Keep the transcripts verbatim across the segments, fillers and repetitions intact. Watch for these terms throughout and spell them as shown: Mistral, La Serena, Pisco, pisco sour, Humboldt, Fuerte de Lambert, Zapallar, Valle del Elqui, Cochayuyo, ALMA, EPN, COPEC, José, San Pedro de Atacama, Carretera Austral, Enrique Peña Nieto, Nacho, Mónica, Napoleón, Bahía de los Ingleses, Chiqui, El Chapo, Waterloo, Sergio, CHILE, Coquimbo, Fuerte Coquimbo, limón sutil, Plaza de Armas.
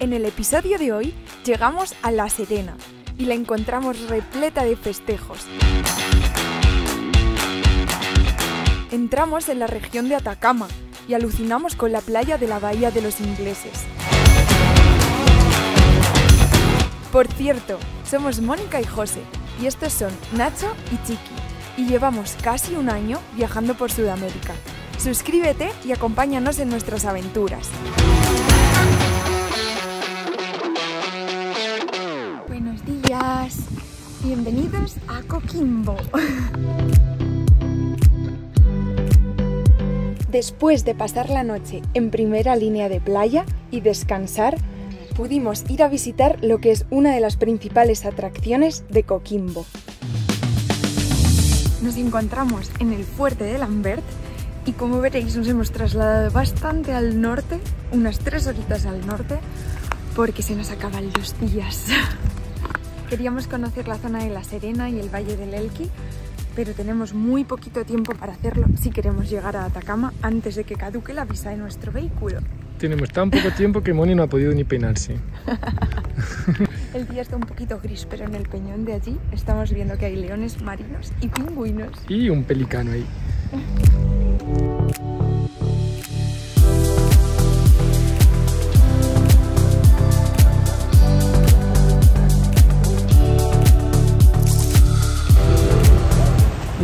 En el episodio de hoy llegamos a La Serena y la encontramos repleta de festejos. Entramos en la región de Atacama y alucinamos con la playa de la Bahía de los Ingleses. Por cierto, somos Mónica y José, y estos son Nacho y Chiqui, y llevamos casi un año viajando por Sudamérica. Suscríbete y acompáñanos en nuestras aventuras. Buenos días, bienvenidos a Coquimbo. Después de pasar la noche en primera línea de playa y descansar, pudimos ir a visitar lo que es una de las principales atracciones de Coquimbo. Nos encontramos en el Fuerte de Lambert y, como veréis, nos hemos trasladado bastante al norte, unas tres horitas al norte, porque se nos acaban los días. Queríamos conocer la zona de La Serena y el Valle del Elqui, pero tenemos muy poquito tiempo para hacerlo si queremos llegar a Atacama antes de que caduque la visa de nuestro vehículo. Tenemos tan poco tiempo que Moni no ha podido ni peinarse. El día está un poquito gris, pero en el peñón de allí estamos viendo que hay leones marinos y pingüinos. Y un pelicano ahí.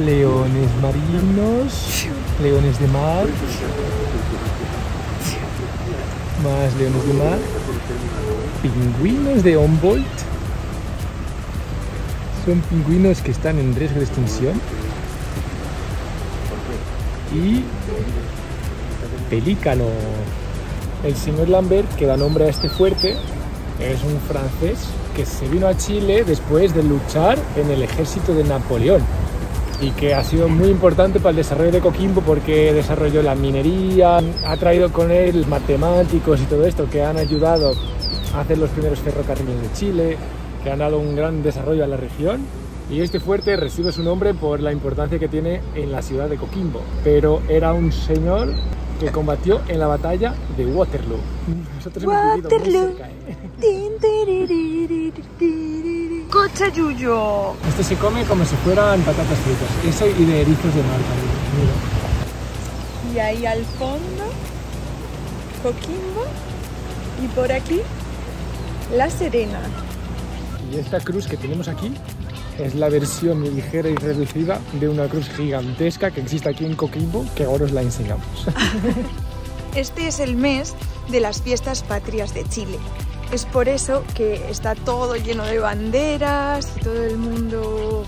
Leones marinos, leones de mar, más leones de mar, pingüinos de Humboldt. Son pingüinos que están en riesgo de extinción. Y pelícano. El señor Lambert, que da nombre a este fuerte, es un francés que se vino a Chile después de luchar en el ejército de Napoleón, y que ha sido muy importante para el desarrollo de Coquimbo porque desarrolló la minería, ha traído con él matemáticos y todo esto que han ayudado a hacer los primeros ferrocarriles de Chile, que han dado un gran desarrollo a la región, y este fuerte recibe su nombre por la importancia que tiene en la ciudad de Coquimbo. Pero era un señor que combatió en la batalla de Waterloo. Nosotros hemos vivido muy cerca, ¿eh? ¡Cochayuyo! Este se come como si fueran patatas fritas. Eso y de erizos de mar también. Mira. Y ahí al fondo, Coquimbo. Y por aquí, La Serena. Y esta cruz que tenemos aquí es la versión ligera y reducida de una cruz gigantesca que existe aquí en Coquimbo, que ahora os la enseñamos. Este es el mes de las fiestas patrias de Chile. Es por eso que está todo lleno de banderas y todo el mundo...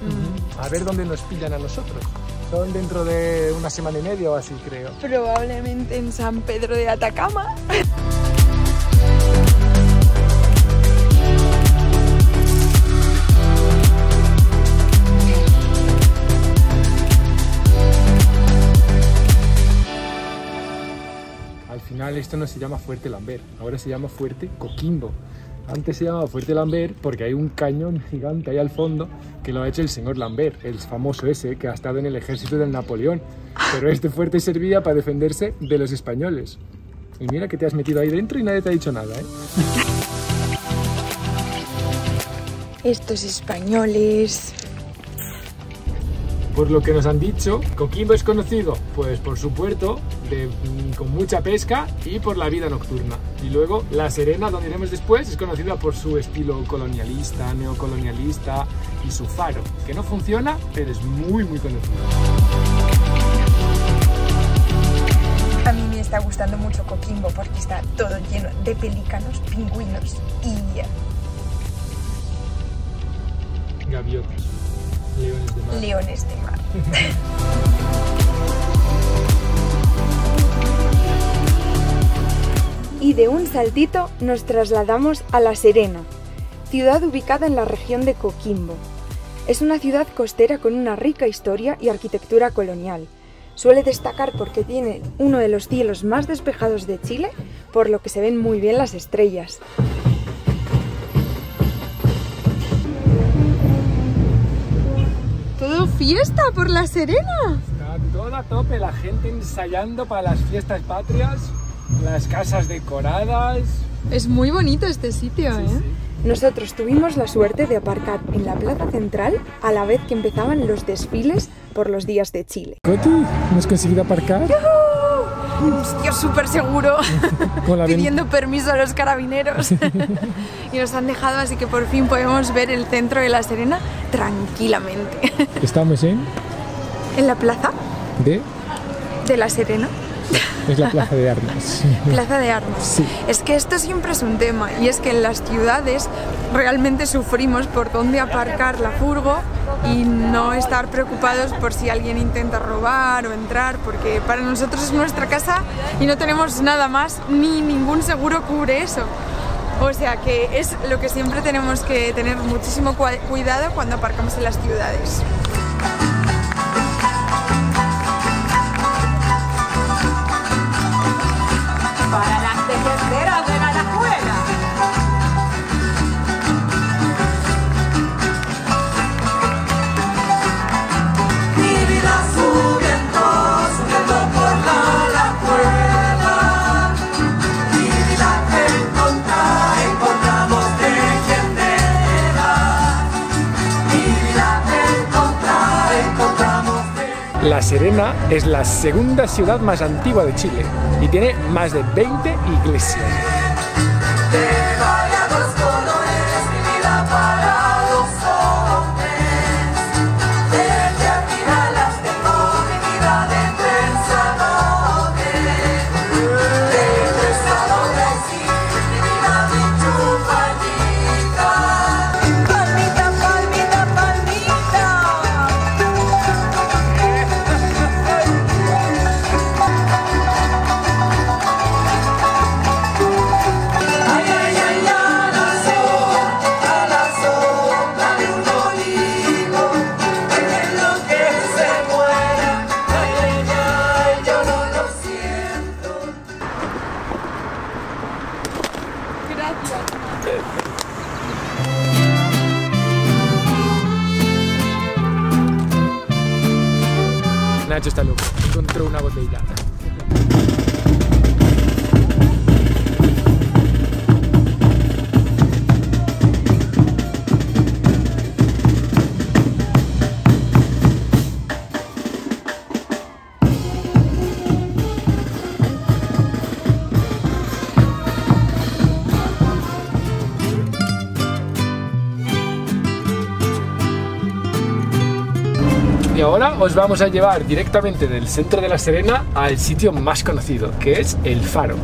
Mm. A ver dónde nos pillan a nosotros. Son dentro de una semana y media o así, creo. Probablemente en San Pedro de Atacama. Esto no se llama Fuerte Lambert, ahora se llama Fuerte Coquimbo. Antes se llamaba Fuerte Lambert porque hay un cañón gigante ahí al fondo que lo ha hecho el señor Lambert, el famoso ese que ha estado en el ejército del Napoleón. Pero este fuerte servía para defenderse de los españoles. Y mira que te has metido ahí dentro y nadie te ha dicho nada, ¿eh? Estos españoles... Por lo que nos han dicho, Coquimbo es conocido pues por su puerto de, con mucha pesca y por la vida nocturna. Y luego La Serena, donde iremos después, es conocida por su estilo colonialista, neocolonialista y su faro, que no funciona, pero es muy muy conocido. A mí me está gustando mucho Coquimbo porque está todo lleno de pelícanos, pingüinos y... gaviotas. Leones de mar. Leones de mar. Y de un saltito nos trasladamos a La Serena, ciudad ubicada en la región de Coquimbo. Es una ciudad costera con una rica historia y arquitectura colonial. Suele destacar porque tiene uno de los cielos más despejados de Chile, por lo que se ven muy bien las estrellas. ¡Fiesta por La Serena! Está toda a tope, la gente ensayando para las fiestas patrias. las casas decoradas. Es muy bonito este sitio, sí, ¿eh? Sí. Nosotros tuvimos la suerte de aparcar en la plaza central a la vez que empezaban los desfiles por los días de Chile. Coti, ¿hemos conseguido aparcar? ¡Yuhu! Un sitio súper seguro, pidiendo permiso a los carabineros. Y nos han dejado, así que por fin podemos ver el centro de La Serena tranquilamente. ¿Estamos en? En la plaza. ¿De? De La Serena. Es la Plaza de Armas. Plaza de Armas. Sí. Es que esto siempre es un tema, y es que en las ciudades realmente sufrimos por dónde aparcar la furgo y no estar preocupados por si alguien intenta robar o entrar, porque para nosotros es nuestra casa y no tenemos nada más, ni ningún seguro cubre eso. O sea que es lo que siempre tenemos que tener muchísimo cuidado cuando aparcamos en las ciudades. Para las tejeteras de la escuela. Mi vida subiendo, subiendo por la escuela. Mi vida te encontrás, encontramos tejeteras. Mi vida te encontrás, encontramos tejeteras. La Serena es la segunda ciudad más antigua de Chile y tiene más de veinte iglesias. Nacho está loco, encontró una botella. Ahora os vamos a llevar directamente del centro de La Serena al sitio más conocido, que es el faro.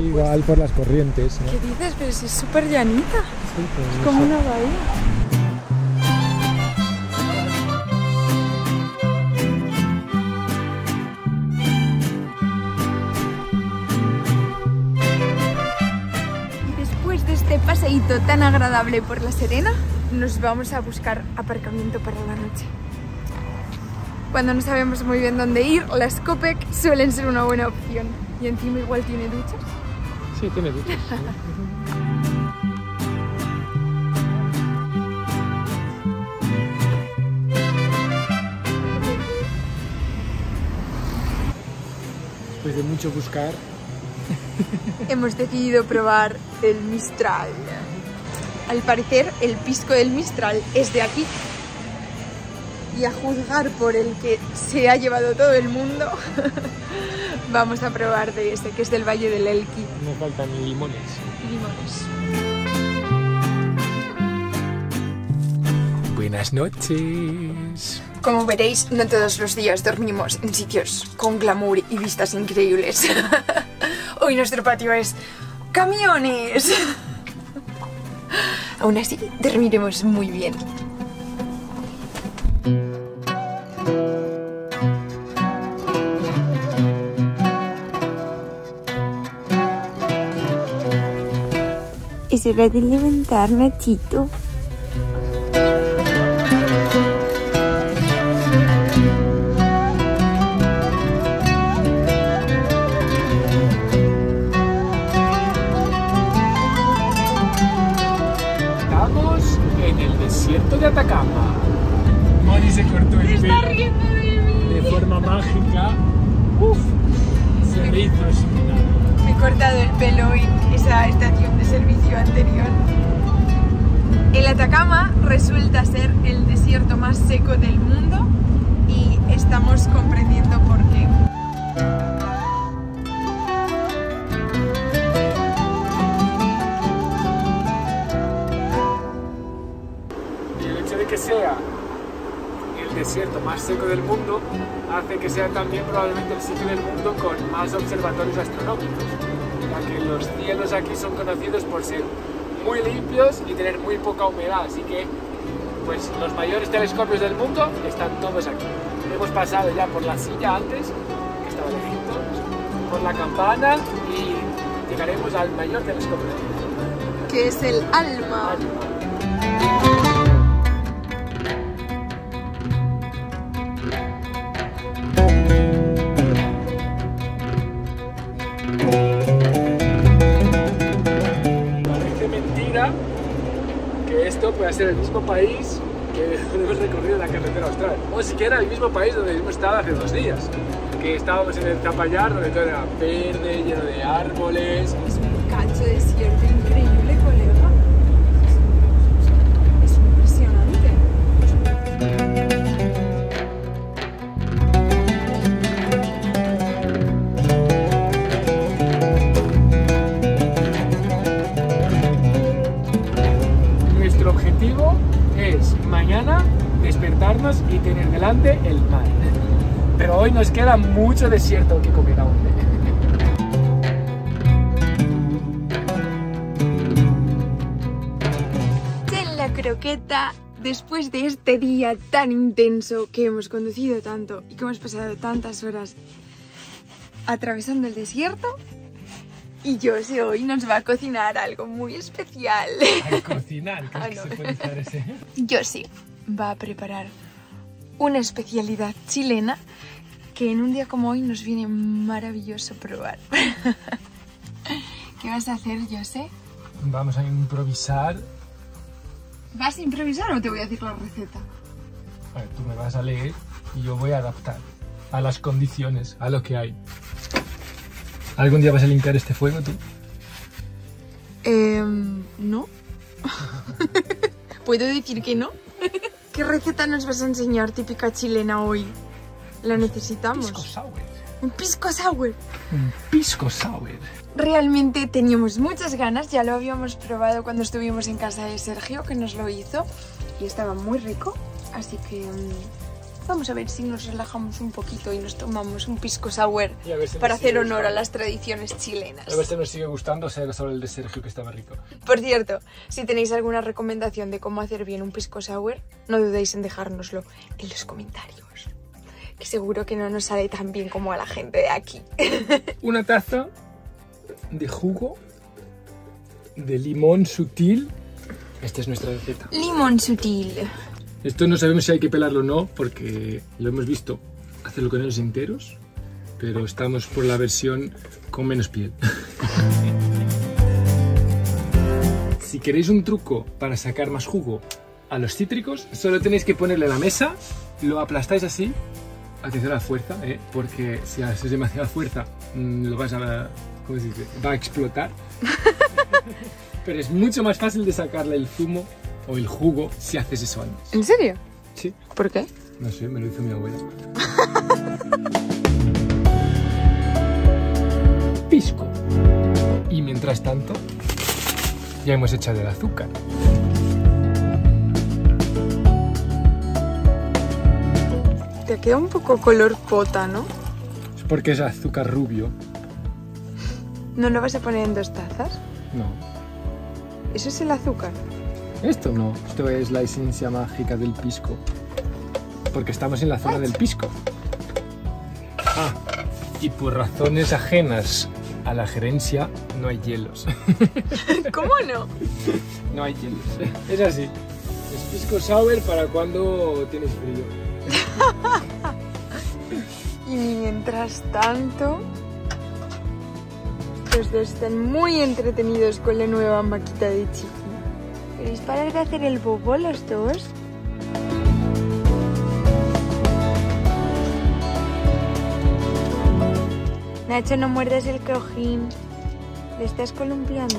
Igual por las corrientes, ¿no? ¿Qué dices? Pero si es súper llanita. Sí, pues es como una bahía. Después de este paseíto tan agradable por La Serena, nos vamos a buscar aparcamiento para la noche. Cuando no sabemos muy bien dónde ir, las COPEC suelen ser una buena opción. Y encima igual tiene duchas. Sí, tiene duchas. Sí. Después de mucho buscar, hemos decidido probar el Mistral. Al parecer, el pisco del Mistral es de aquí. Y a juzgar por el que se ha llevado todo el mundo, vamos a probar de este, que es del Valle del Elqui. No faltan limones. Limones. Buenas noches. Como veréis, no todos los días dormimos en sitios con glamour y vistas increíbles. Hoy nuestro patio es camiones. Aún así, dormiremos muy bien. Es hora de levantar, Nachito. Estamos en el desierto de Atacama. Moni se cortó el pelo. ¡Está riendo de mí! De forma mágica. Uf, se me hizo sin. Me he cortado el pelo en esa estación de servicio anterior. El Atacama resulta ser el desierto más seco del mundo y estamos comprendiendo por qué. Y el hecho de que sea el desierto más seco del mundo hace que sea también probablemente el sitio del mundo con más observatorios astronómicos, ya que los cielos aquí son conocidos por ser muy limpios y tener muy poca humedad, así que pues los mayores telescopios del mundo están todos aquí. Hemos pasado ya por la silla antes, que estaba lejitos, por la campana y llegaremos al mayor telescopio del mundo, que es el ALMA. Puede ser el mismo país que donde hemos recorrido la carretera austral, o siquiera el mismo país donde hemos estado hace dos días, que estábamos en el Zapallar, donde todo era verde, lleno de árboles. Es un cacho de desierto increíble, colega. Es impresionante. Despertarnos y tener delante el mar, pero hoy nos queda mucho desierto que comer aún. En la croqueta, después de este día tan intenso que hemos conducido tanto y que hemos pasado tantas horas atravesando el desierto, y José hoy nos va a cocinar algo muy especial. ¿A cocinar? ¿Cómo ah, no. se puede usar ese? José va a preparar una especialidad chilena que en un día como hoy nos viene maravilloso probar. ¿Qué vas a hacer, José? Vamos a improvisar. ¿Vas a improvisar o te voy a decir la receta? A ver, tú me vas a leer y yo voy a adaptar a las condiciones, a lo que hay. ¿Algún día vas a limpiar este fuego tú? Eh, no. ¿Puedo decir que no? ¿Qué receta nos vas a enseñar típica chilena hoy? La necesitamos. Pisco sour. Un pisco sour. Un pisco sour. Realmente teníamos muchas ganas, ya lo habíamos probado cuando estuvimos en casa de Sergio, que nos lo hizo, y estaba muy rico, así que vamos a ver si nos relajamos un poquito y nos tomamos un pisco sour si para hacer honor gustando. a las tradiciones chilenas. A ver si nos sigue gustando, sea solo el de Sergio, que estaba rico. Por cierto, si tenéis alguna recomendación de cómo hacer bien un pisco sour, no dudéis en dejárnoslo en los comentarios, que seguro que no nos sale tan bien como a la gente de aquí. Una taza de jugo de limón sutil. Esta es nuestra receta. Limón sutil. Esto no sabemos si hay que pelarlo o no, porque lo hemos visto hacerlo con ellos enteros, pero estamos por la versión con menos piel. Si queréis un truco para sacar más jugo a los cítricos, solo tenéis que ponerle a la mesa, lo aplastáis así, atención a la fuerza, ¿eh? Porque si haces demasiada fuerza, lo vas a... ¿cómo se dice? Va a explotar. Pero es mucho más fácil de sacarle el zumo o el jugo si haces eso antes. ¿En serio? Sí. ¿Por qué? No sé, me lo hizo mi abuela. Pisco. Y mientras tanto, ya hemos echado el azúcar. sea, queda un poco color pota, ¿no? Es porque es azúcar rubio. ¿No lo vas a poner en dos tazas? No. ¿Eso es el azúcar? Esto no, esto es la esencia mágica del pisco. Porque estamos en la zona del pisco. Ah, y por razones ajenas a la gerencia, no hay hielos. ¿Cómo no? No hay hielos. Es así. Es pisco sour para cuando tienes frío. Y mientras tanto, los dos están muy entretenidos con la nueva maquita de Chiqui. ¿Queréis parar de hacer el bobo los dos? Nacho, no muerdas el cojín. Le estás columpiando.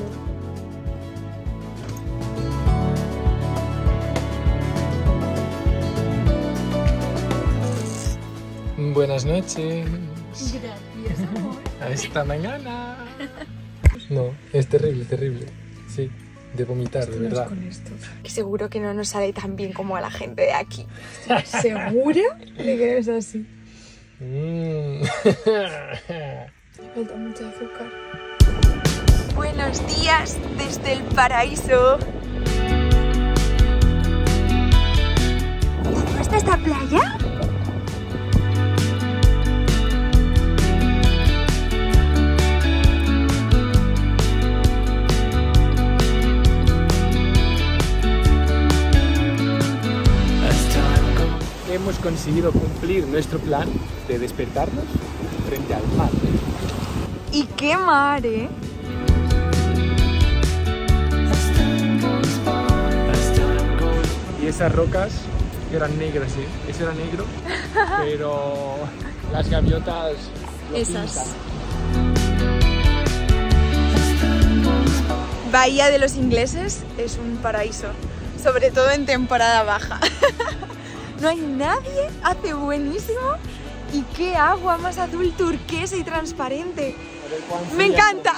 Buenas noches. Gracias, amor. Hasta mañana. No, es terrible, terrible. Sí, de vomitar, de verdad. Con esto. Que seguro que no nos sale tan bien como a la gente de aquí. ¿Segura de que es así? Mmm. Falta mucho azúcar. Buenos días desde el paraíso. ¿Te gusta esta playa? Hemos conseguido cumplir nuestro plan de despertarnos frente al mar. ¿Y qué mar, eh? Y esas rocas eran negras, ¿eh? Eso era negro, pero las gaviotas... Esas. Pintan. Bahía de los Ingleses es un paraíso, sobre todo en temporada baja. No hay nadie, hace buenísimo y qué agua más azul turquesa y transparente. Me encanta.